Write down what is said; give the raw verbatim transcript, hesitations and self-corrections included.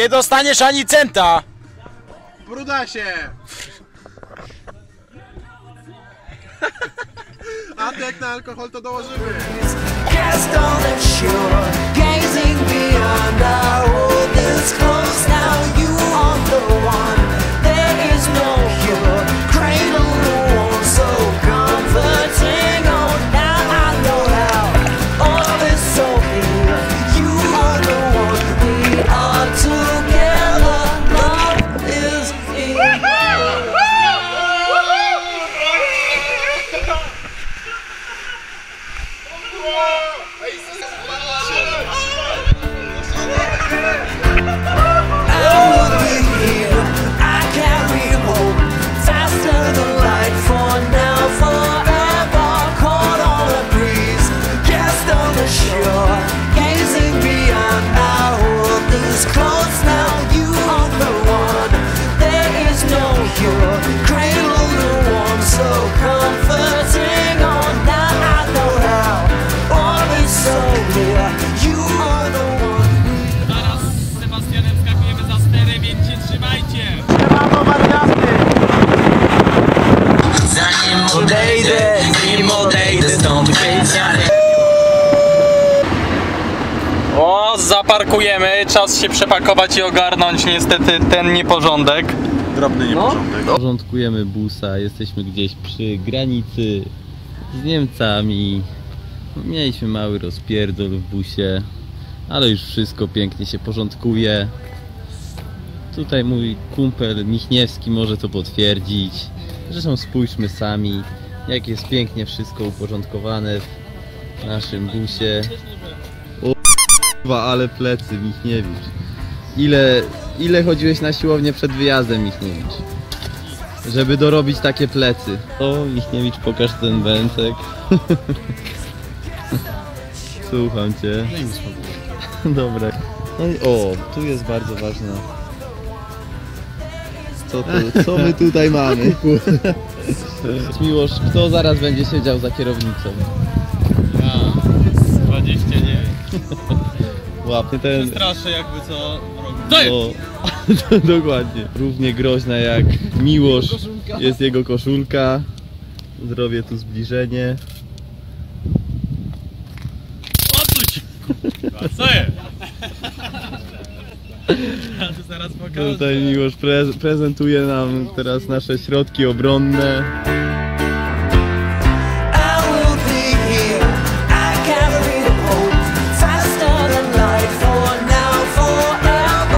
Nie dostaniesz ani centa! Brudasie! A to jak na alkohol to dołożymy! O, zaparkujemy, czas się przepakować i ogarnąć niestety ten nieporządek. Drobny nieporządek. No. Porządkujemy busa, jesteśmy gdzieś przy granicy z Niemcami. Mieliśmy mały rozpierdol w busie, ale już wszystko pięknie się porządkuje. Tutaj mój kumpel Michniewski może to potwierdzić. Zresztą spójrzmy sami, jak jest pięknie wszystko uporządkowane w naszym busie. O k***wa, ale plecy, Michniewicz. Ile, ile chodziłeś na siłownię przed wyjazdem, Michniewicz? Żeby dorobić takie plecy. O, Michniewicz, pokaż ten bęcek. Słucham cię. Dobra. No i o, tu jest bardzo ważne. Co, tu, co my tutaj mamy? Miłosz, kto zaraz będzie siedział za kierownicą? Ja, dwadzieścia dziewięć. Łapnie ten... Przestraszę jakby co robił. Dokładnie. Równie groźna jak Miłosz jest jego koszulka. Zrobię tu zbliżenie. Odsuć! Co jest? Zaraz pokażę. Tutaj Miłosz prezentuje nam teraz nasze środki obronne.